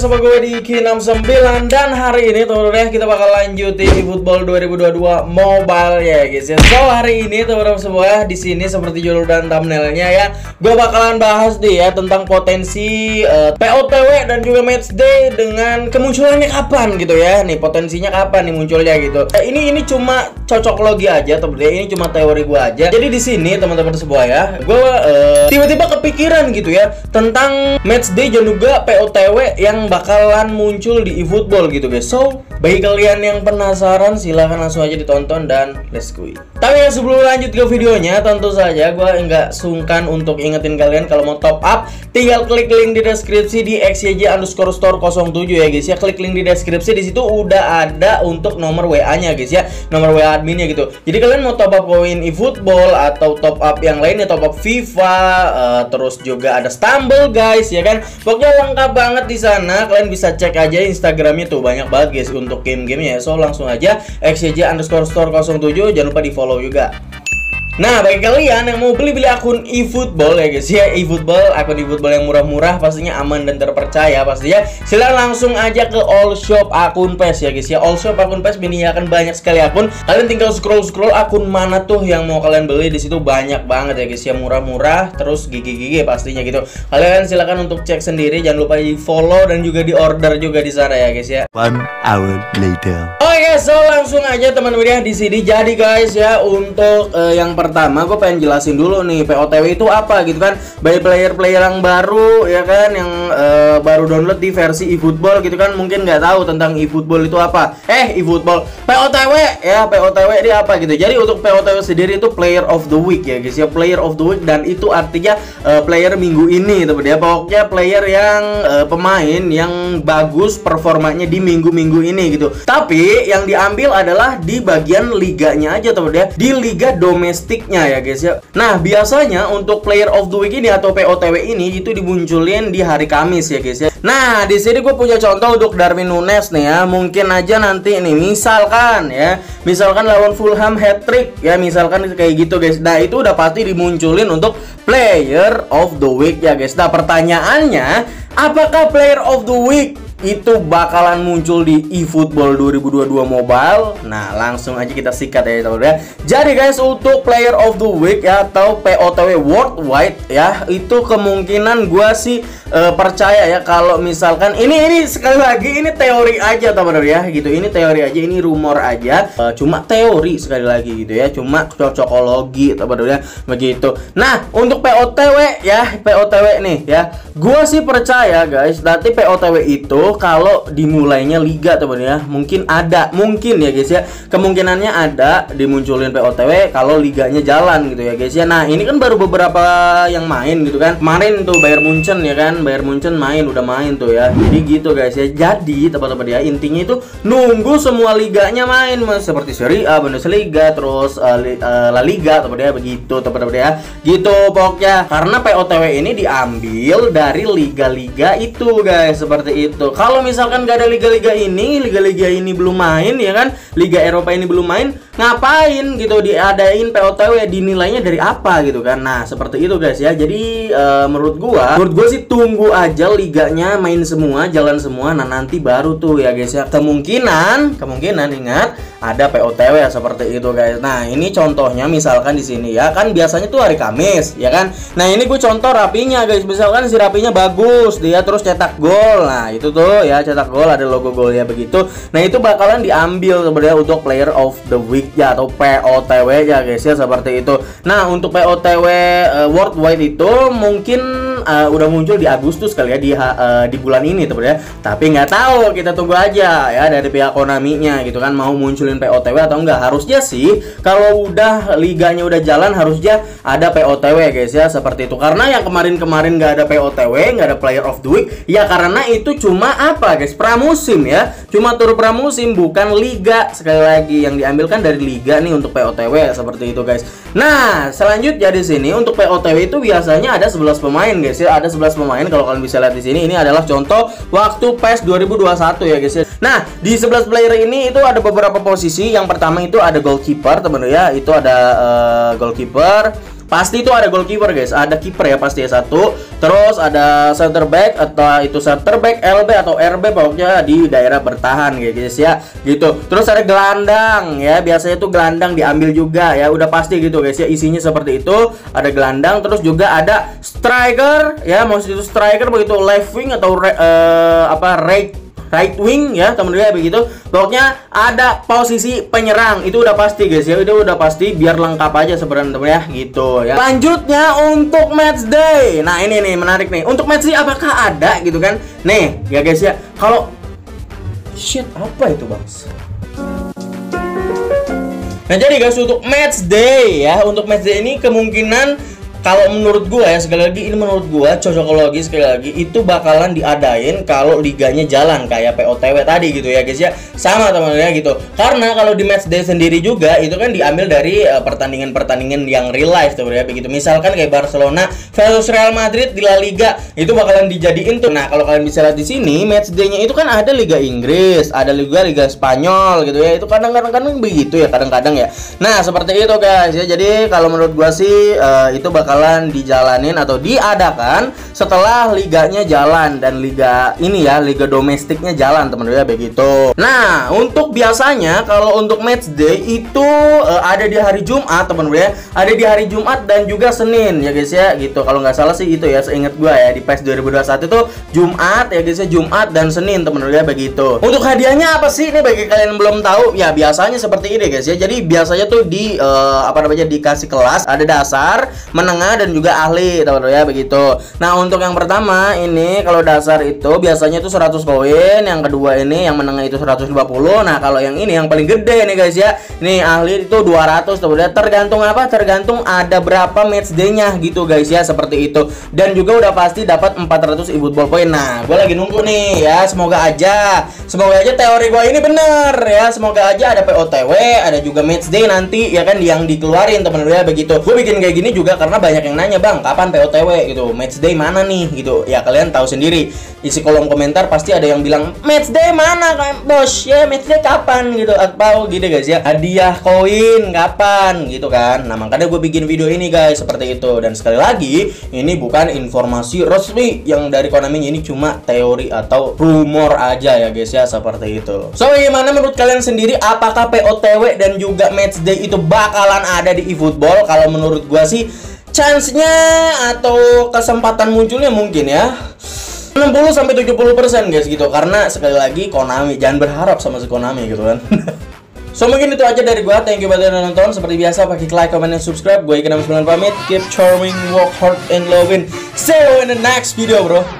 sama gue di Ikky69. Dan hari ini teman-teman ya, kita bakal lanjutin eFootball 2022 Mobile ya guys ya. So hari ini teman-teman semua, di sini seperti judul dan thumbnailnya ya, gue bakalan bahas deh ya tentang potensi POTW dan juga Match Day, dengan kemunculannya kapan gitu ya. Nih potensinya kapan nih munculnya gitu. Ini cuma cocok logi aja teman-teman ya, ini cuma teori gue aja. Jadi di sini teman-teman semua ya, gue tiba-tiba kepikiran gitu ya tentang Match Day dan juga POTW yang bakalan muncul di eFootball gitu guys. So, bagi kalian yang penasaran silahkan langsung aja ditonton dan let's go. Tapi ya sebelum lanjut ke videonya, tentu saja gue nggak sungkan untuk ingetin kalian kalau mau top up tinggal klik link di deskripsi di XYJ_STORE07 ya guys ya. Klik link di deskripsi, di situ udah ada untuk nomor WA-nya guys ya, nomor WA adminnya gitu. Jadi kalian mau top up poin eFootball atau top up yang lainnya, top up FIFA, terus juga ada Stumble guys ya kan. Pokoknya lengkap banget di sana, kalian bisa cek aja Instagramnya tuh banyak banget guys untuk game-gamenya. So langsung aja XYJ_STORE07, jangan lupa di follow juga. Nah, bagi kalian yang mau beli-beli akun eFootball ya guys ya, eFootball, akun eFootball yang murah-murah pastinya, aman dan terpercaya pastinya, silahkan langsung aja ke all shop akun PES ya guys ya. All shop akun PES menyediakan banyak sekali akun, kalian tinggal scroll-scroll akun mana tuh yang mau kalian beli, di situ banyak banget ya guys ya, murah-murah terus gigi-gigi pastinya gitu. Kalian silahkan untuk cek sendiri, jangan lupa di follow dan juga di order juga di sana ya guys ya. 1 hour later. Oke, so langsung aja teman-teman ya di sini. Jadi guys ya, untuk yang pertama gue pengen jelasin dulu nih POTW itu apa gitu kan, bagi player-player yang baru ya kan, yang baru download di versi eFootball gitu kan, mungkin nggak tahu tentang eFootball itu apa. POTW ya, POTW ini apa gitu. Jadi untuk POTW sendiri itu player of the week ya guys ya, player of the week, dan itu artinya player minggu ini teman ya. Pokoknya player yang pemain yang bagus performanya di minggu-minggu ini gitu. Tapi yang diambil adalah di bagian liganya aja teman ya, di liga domestik ya guys ya. Nah, biasanya untuk player of the week ini atau POTW ini itu dimunculin di hari Kamis ya guys ya. Nah, di sini gue punya contoh untuk Darwin Nunes nih ya. Mungkin aja nanti nih misalkan ya, misalkan lawan Fulham hat trick ya, misalkan kayak gitu guys. Nah, itu udah pasti dimunculin untuk player of the week ya guys. Nah, pertanyaannya, apakah player of the week itu bakalan muncul di eFootball 2022 Mobile? Nah, langsung aja kita sikat ya teman-teman. Jadi guys, untuk player of the week ya, atau POTW worldwide ya, itu kemungkinan gua sih percaya ya kalau misalkan ini sekali lagi ini teori aja teman-teman ya gitu. Ini teori aja, ini rumor aja. Cuma teori sekali lagi gitu ya, cuma cocokologi teman-teman ya begitu. Nah, untuk POTW ya, POTW nih ya, gua sih percaya guys nanti POTW itu kalau dimulainya liga teman ya, mungkin ada, mungkin ya guys ya, kemungkinannya ada dimunculin POTW kalau liganya jalan gitu ya guys ya. Nah, ini kan baru beberapa yang main gitu kan, kemarin tuh Bayern Munchen ya kan, Bayern Munchen udah main tuh ya. Jadi gitu guys ya, jadi teman-teman ya, intinya itu nunggu semua liganya main mas, seperti Serie A, Bundesliga, terus La Liga teman ya, begitu teman-teman ya gitu pokoknya. Karena POTW ini diambil dari liga-liga itu guys, seperti itu. Kalau misalkan gak ada liga-liga ini belum main ya kan, Liga Eropa ini belum main, ngapain gitu diadain POTW, dinilainya dari apa gitu kan. Nah, seperti itu guys ya. Jadi menurut gua sih tunggu aja liganya main semua, jalan semua, nah nanti baru tuh ya guys ya, kemungkinan ingat ada POTW ya, seperti itu guys. Nah, ini contohnya misalkan di sini ya kan, biasanya tuh hari Kamis ya kan. Nah, ini gue contoh rapinya guys, misalkan si rapinya bagus dia terus cetak gol, nah itu tuh ya, cetak gol ada logo golnya begitu. Nah, itu bakalan diambil sebenarnya untuk player of the week ya, atau POTW ya guys ya, seperti itu. Nah, untuk POTW worldwide itu mungkin udah muncul di Agustus kali ya, di bulan ini teman ya. Tapi nggak tahu, kita tunggu aja ya dari pihak Konaminya gitu kan, mau munculin POTW atau enggak. Harusnya sih kalau udah liganya udah jalan harusnya ada POTW guys ya, seperti itu. Karena yang kemarin-kemarin nggak ada POTW, nggak ada player of the week ya, karena itu cuma apa guys, pramusim ya, cuma tur pramusim, bukan liga. Sekali lagi yang diambilkan dari liga nih untuk POTW, seperti itu guys. Nah, selanjutnya di sini untuk POTW itu biasanya ada 11 pemain guys ya, ada 11 pemain kalau kalian bisa lihat di sini. Ini adalah contoh waktu PES 2021 ya guys ya. Nah, di 11 player ini itu ada beberapa posisi. Yang pertama itu ada goalkeeper teman-teman ya, itu ada goalkeeper. Pasti itu ada goalkeeper guys, ada kiper ya pasti ya satu. Terus ada center back atau itu center back, LB atau RB pokoknya di daerah bertahan guys ya. Gitu. Terus ada gelandang ya, biasanya itu gelandang diambil juga ya, udah pasti gitu guys ya. Isinya seperti itu, ada gelandang terus juga ada striker ya, maksud itu striker begitu left wing atau right wing ya teman-teman begitu. Pokoknya ada posisi penyerang itu udah pasti guys ya, itu udah pasti biar lengkap aja sebenarnya teman ya gitu ya. Lanjutnya untuk match day. Nah, ini nih menarik nih. Untuk match day apakah ada gitu kan? Nih, ya guys ya. Kalau shit apa itu, Bang? Nah, jadi guys untuk match day ya, untuk match day ini kemungkinan kalau menurut gue ya, sekali lagi ini menurut gue cocokologi sekali lagi itu bakalan diadain kalau liganya jalan kayak POTW tadi gitu ya guys ya, sama teman-teman gitu. Karena kalau di match day sendiri juga itu kan diambil dari pertandingan-pertandingan yang real life teman-teman begitu. Misalkan kayak Barcelona versus Real Madrid di La Liga itu bakalan dijadiin tuh. Nah, kalau kalian bisa lihat di sini match day-nya itu kan ada Liga Inggris, ada Liga Spanyol gitu ya. Itu kadang-kadang begitu ya, kadang-kadang ya. Nah, seperti itu guys ya. Jadi kalau menurut gue sih itu bakalan dijalanin atau diadakan setelah liganya jalan dan liga ini ya, liga domestiknya jalan teman-teman ya begitu. Nah, untuk biasanya kalau untuk match day itu ada di hari Jumat teman-teman ya, ada di hari Jumat dan juga Senin ya guys ya gitu. Kalau nggak salah sih itu ya, seingat gua ya di PES 2021 itu Jumat ya guys ya, Jumat dan Senin teman-teman ya begitu. Untuk hadiahnya apa sih ini bagi kalian yang belum tahu ya, biasanya seperti ini guys ya. Jadi biasanya tuh di dikasih kelas, ada dasar, menengah dan juga ahli teman-teman ya begitu. Nah, untuk yang pertama ini kalau dasar itu biasanya itu 100 koin, yang kedua ini yang menengah itu 150. Nah, kalau yang ini yang paling gede nih guys ya. Nih ahli itu 200 teman-teman. Tergantung apa? Tergantung ada berapa match day-nya gitu guys ya, seperti itu. Dan juga udah pasti dapat 400 eFootball poin. Nah, gue lagi nunggu nih ya, semoga aja teori gue ini bener ya. Semoga aja ada POTW, ada juga match day nanti ya kan yang dikeluarin teman-teman ya begitu. Gue bikin kayak gini juga karena banyak yang nanya, "Bang, kapan POTW gitu? Match day mana nih?" gitu. Ya kalian tahu sendiri, isi kolom komentar pasti ada yang bilang, "Match day mana, Bos? Ya, match day kapan?" gitu. Atau gitu guys ya, hadiah koin kapan gitu kan. Nah, makanya gue bikin video ini guys, seperti itu. Dan sekali lagi, ini bukan informasi resmi yang dari Konami, ini cuma teori atau rumor aja ya guys ya, seperti itu. So, gimana menurut kalian sendiri, apakah POTW dan juga match day itu bakalan ada di eFootball? Kalau menurut gue sih chance-nya atau kesempatan munculnya mungkin ya 60-70% guys gitu. Karena sekali lagi Konami, jangan berharap sama si Konami gitu kan. So mungkin itu aja dari gua. Thank you banget udah nonton. Seperti biasa pakai like, comment, dan subscribe. Gue Ikky69 pamit. Keep charming, work hard, and loving. See you in the next video bro.